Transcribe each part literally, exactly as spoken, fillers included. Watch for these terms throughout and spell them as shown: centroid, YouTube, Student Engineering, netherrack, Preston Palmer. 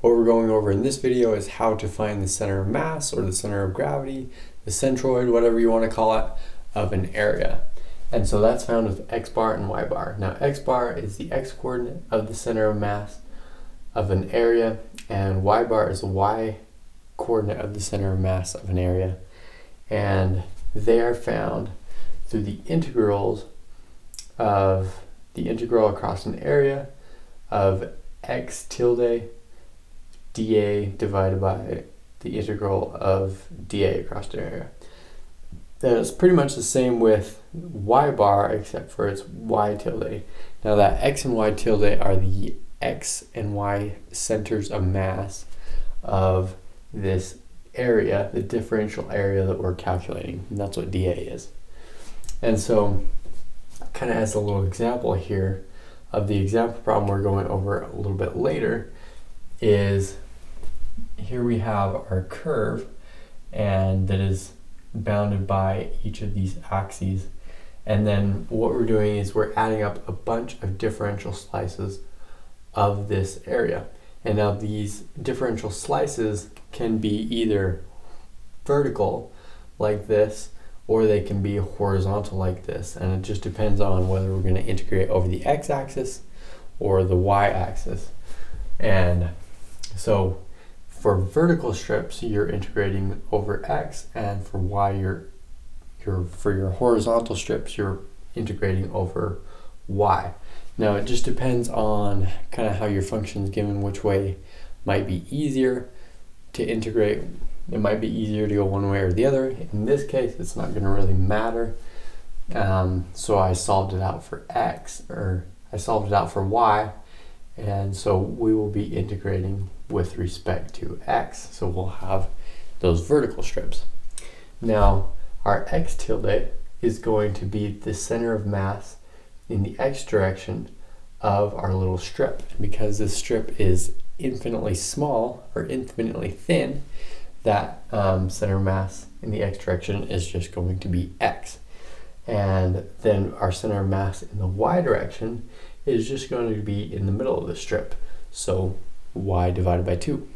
What we're going over in this video is how to find the center of mass, or the center of gravity, the centroid, whatever you want to call it, of an area. And so that's found with x bar and y bar. Now x bar is the x coordinate of the center of mass of an area, and y bar is the y coordinate of the center of mass of an area. And they are found through the integrals of the integral across an area of x tilde dA divided by the integral of dA across the area. And it's pretty much the same with y bar, except for it's y tilde. Now that x and y tilde are the x and y centers of mass of this area, the differential area that we're calculating, and that's what dA is. And so kind of has a little example here of the example problem we're going over a little bit later. Is here we have our curve, and that is bounded by each of these axes, and then what we're doing is we're adding up a bunch of differential slices of this area. And now these differential slices can be either vertical like this, or they can be horizontal like this, and it just depends on whether we're going to integrate over the x-axis or the y-axis. And so for vertical strips, you're integrating over x, and for y, you're, you're, for your horizontal strips, you're integrating over y. Now it just depends on kind of how your function is given, which way might be easier to integrate. It might be easier to go one way or the other. In this case, it's not going to really matter. Um, so I solved it out for x, or I solved it out for y. And so we will be integrating with respect to x, so we'll have those vertical strips. Now our x tilde is going to be the center of mass in the x direction of our little strip. Because this strip is infinitely small, or infinitely thin, that um, center of mass in the x direction is just going to be x. And then our center of mass in the y direction is just going to be in the middle of the strip, so y divided by two.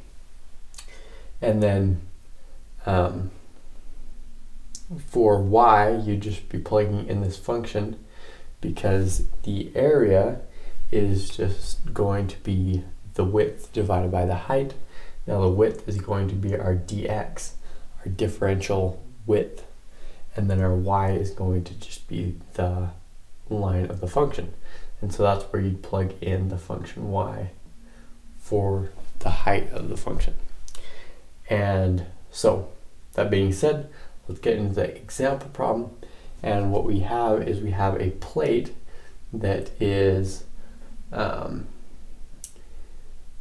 And then um, for y, you'd just be plugging in this function, because the area is just going to be the width divided by the height. Now the width is going to be our dx, our differential width, and then our y is going to just be the line of the function. And so that's where you'd plug in the function y for the height of the function. And so that being said, let's get into the example problem. And what we have is we have a plate that is um,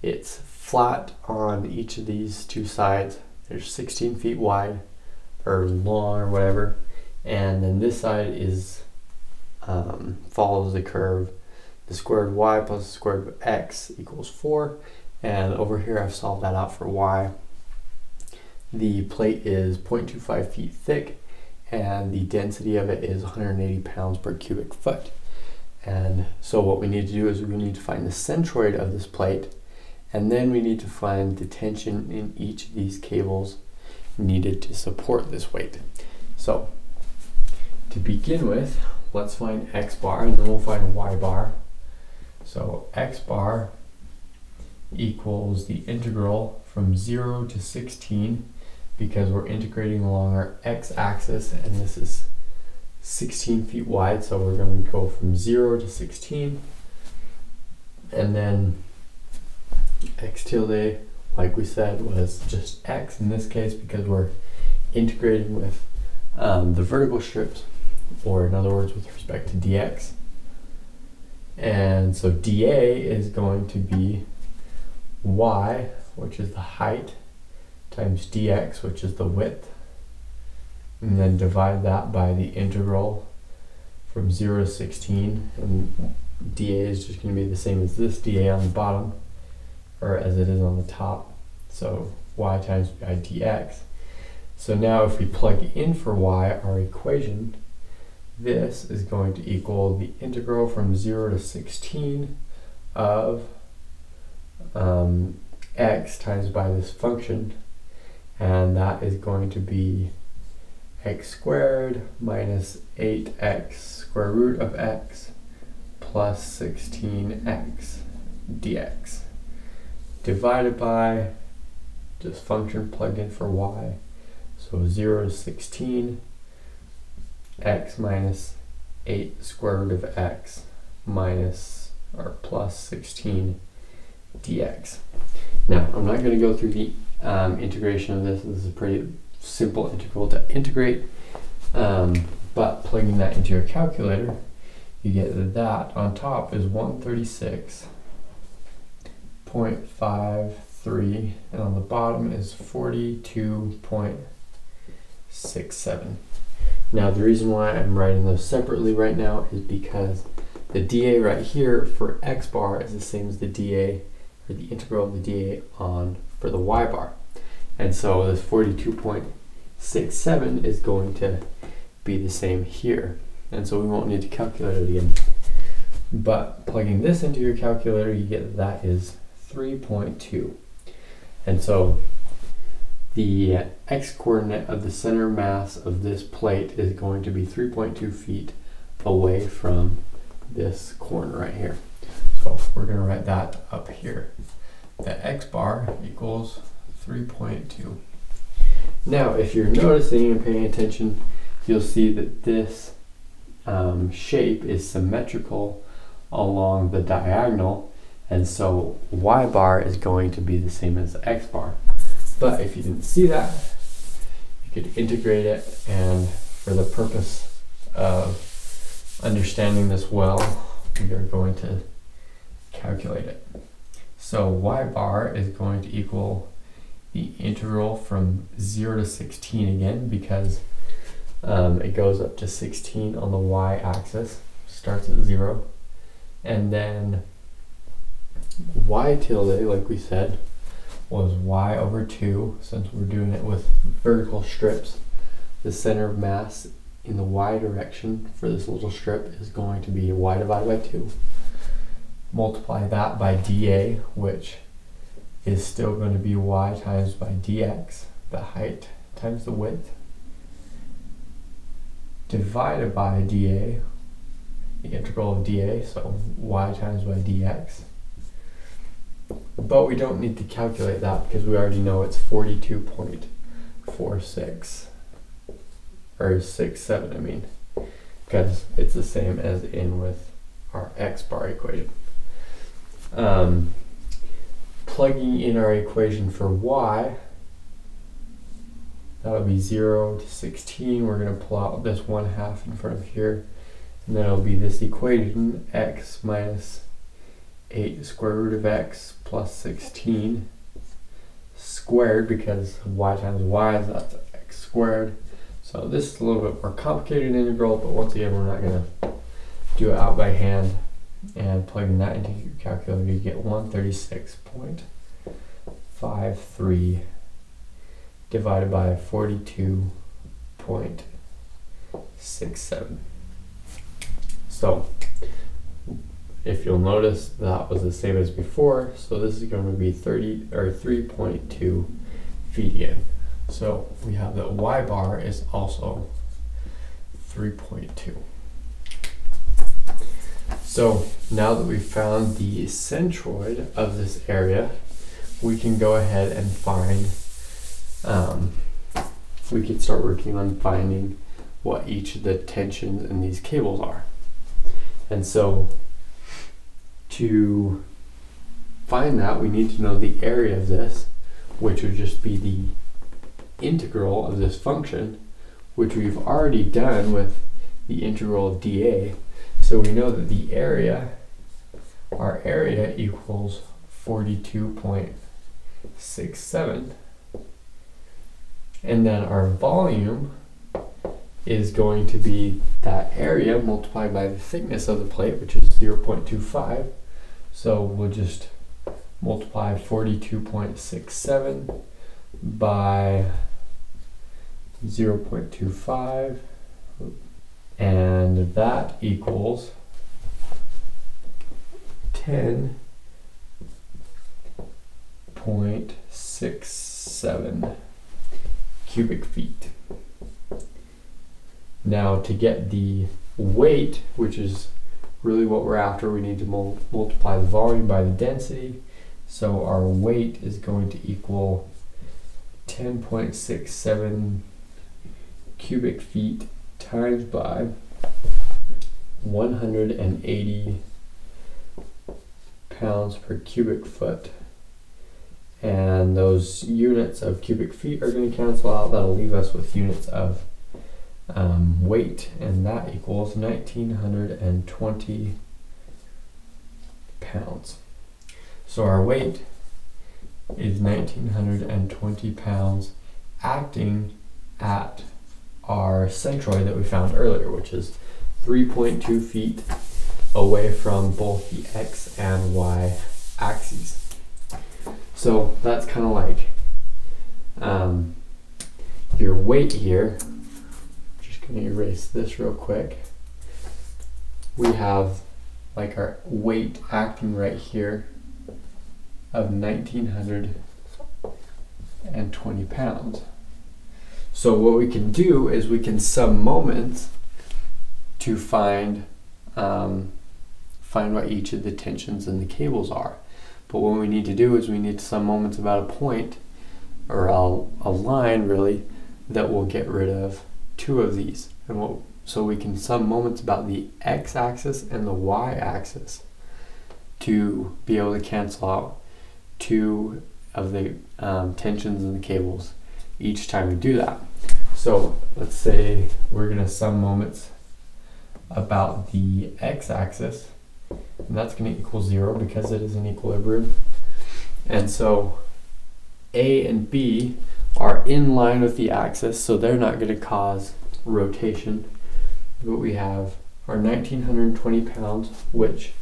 it's flat on each of these two sides. There's sixteen feet wide, or long, or whatever. And then this side is um, follows the curve. The square of y plus the square of x equals four, and over here I've solved that out for y. The plate is zero point two five feet thick, and the density of it is one hundred eighty pounds per cubic foot. And so what we need to do is we need to find the centroid of this plate, and then we need to find the tension in each of these cables needed to support this weight. So to begin with, let's find x bar, and then we'll find y bar. So x bar equals the integral from zero to sixteen, because we're integrating along our x-axis, and this is sixteen feet wide, so we're going to go from zero to sixteen. And then x tilde, like we said, was just x in this case, because we're integrating with um, the vertical strips, or in other words, with respect to dx. And so dA is going to be y, which is the height, times dx, which is the width, and then divide that by the integral from zero to sixteen, and dA is just going to be the same as this dA on the bottom, or as it is on the top, so y times by dx. So now if we plug in for y our equation, this is going to equal the integral from zero to sixteen of um, x times by this function, and that is going to be x squared minus eight x square root of x plus sixteen x dx divided by this function plugged in for y, so zero is sixteen, x minus eight square root of x minus or plus sixteen dx. Now I'm not going to go through the um, integration of this. This is a pretty simple integral to integrate, um, but plugging that into your calculator, you get that, that on top is one thirty-six point five three and on the bottom is forty-two point six seven. Now the reason why I'm writing those separately right now is because the dA right here for x bar is the same as the dA, or the integral of the dA on for the y bar. And so this forty-two point six seven is going to be the same here. And so we won't need to calculate it again. But plugging this into your calculator, you get that is three point two. And so the x-coordinate of the center mass of this plate is going to be three point two feet away from this corner right here. So we're going to write that up here. The x-bar equals three point two. Now, if you're noticing and paying attention, you'll see that this um, shape is symmetrical along the diagonal, and so y-bar is going to be the same as x-bar. But if you didn't see that, you could integrate it, and for the purpose of understanding this well, we are going to calculate it. So y-bar is going to equal the integral from zero to sixteen again, because um, it goes up to sixteen on the y-axis, starts at zero, and then y tilde, like we said, was y over two. Since we're doing it with vertical strips, the center of mass in the y direction for this little strip is going to be y divided by two. Multiply that by dA, which is still going to be y times by dx, the height times the width, divided by dA, the integral of dA, so y times by dx. But we don't need to calculate that because we already know it's forty-two point four six, or six seven, I mean, because it's the same as in with our x bar equation. Um, plugging in our equation for y, that'll be zero to sixteen. We're going to plot this one half in front of here, and that'll be this equation, x minus eight square root of x plus sixteen squared, because y times y is that's x squared. So this is a little bit more complicated integral, but once again we're not going to do it out by hand. And plugging that into your calculator, you get one thirty-six point five three divided by forty-two point six seven. So if you'll notice, that was the same as before, so this is going to be thirty or three point two feet again. So we have that y bar is also three point two. So now that we've found the centroid of this area, we can go ahead and find, um, we can start working on finding what each of the tensions in these cables are. And so to find that, we need to know the area of this, which would just be the integral of this function, which we've already done with the integral of dA. So we know that the area, our area equals forty-two point six seven, and then our volume is going to be that area multiplied by the thickness of the plate, which is zero point two five. So we'll just multiply forty-two point six seven by zero point two five, and that equals ten one point six seven cubic feet. Now to get the weight, which is really what we're after, we need to mul multiply the volume by the density. So our weight is going to equal ten point six seven cubic feet times by one hundred eighty pounds per cubic foot. And those units of cubic feet are going to cancel out. That'll leave us with units of um, weight, and that equals one thousand nine hundred twenty pounds. So our weight is one thousand nine hundred twenty pounds, acting at our centroid that we found earlier, which is three point two feet away from both the X and Y axes. So that's kind of like um, your weight here. Just gonna erase this real quick. We have like our weight acting right here of one thousand nine hundred twenty pounds. So what we can do is we can sum moments to find um, find what each of the tensions in the cables are. But what we need to do is we need to sum moments about a point, or a, a line really, that will get rid of two of these. And we'll, so we can sum moments about the x-axis and the y-axis to be able to cancel out two of the um, tensions in the cables each time we do that. So let's say we're going to sum moments about the x-axis, and that's going to equal zero because it is in equilibrium. And so A and B are in line with the axis, so they're not going to cause rotation. But we have our one thousand nine hundred twenty pounds, which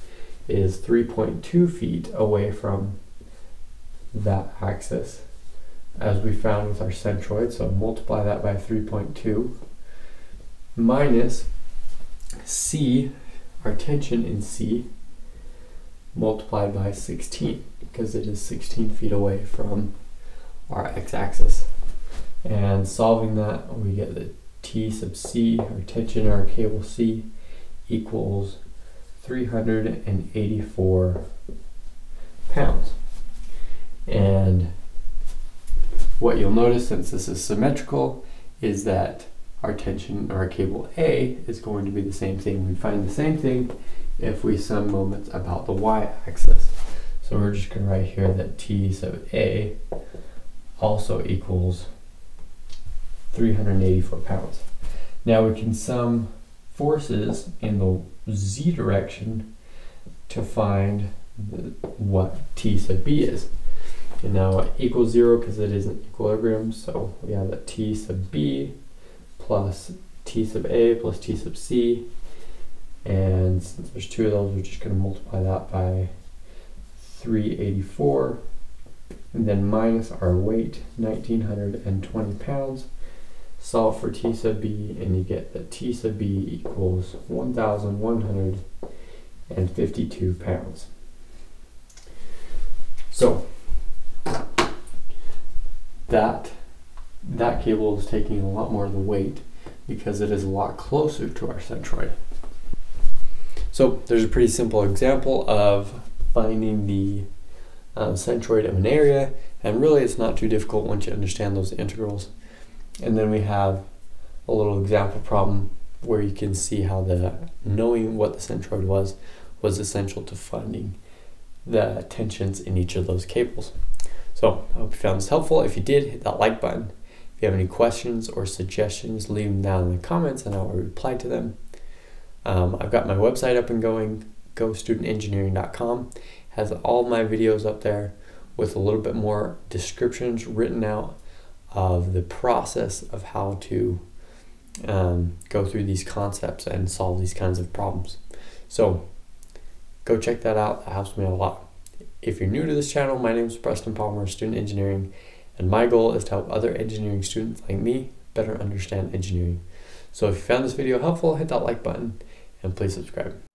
is three point two feet away from that axis, as we found with our centroid. So multiply that by three point two, minus C, our tension in C, multiplied by sixteen, because it is sixteen feet away from our x-axis. And solving that, we get that T sub C, our tension in our cable C, equals three hundred eighty-four pounds. And what you'll notice, since this is symmetrical, is that our tension, our cable A, is going to be the same thing. We find the same thing if we sum moments about the y-axis. So we're just going to write here that T sub A also equals three hundred eighty-four pounds. Now we can sum forces in the z direction to find the, what T sub B is. And now it equals zero because it is in equilibrium, so we have that T sub B plus T sub A plus T sub C, and since there's two of those, we're just going to multiply that by three hundred eighty-four, and then minus our weight, one thousand nine hundred twenty pounds. Solve for T sub B, and you get that T sub B equals one thousand one hundred fifty-two pounds. So that that cable is taking a lot more of the weight because it is a lot closer to our centroid. So there's a pretty simple example of finding the um, centroid of an area, and really it's not too difficult once you understand those integrals. And then we have a little example problem where you can see how the knowing what the centroid was was essential to finding the tensions in each of those cables. So I hope you found this helpful. If you did, hit that like button. If you have any questions or suggestions, leave them down in the comments and I will reply to them. Um, I've got my website up and going, go student engineering dot com. It has all my videos up there with a little bit more descriptions written out of the process of how to um, go through these concepts and solve these kinds of problems. So go check that out. That helps me a lot. If you're new to this channel, my name is Preston Palmer, Student Engineering, and my goal is to help other engineering students like me better understand engineering. So if you found this video helpful, hit that like button and please subscribe.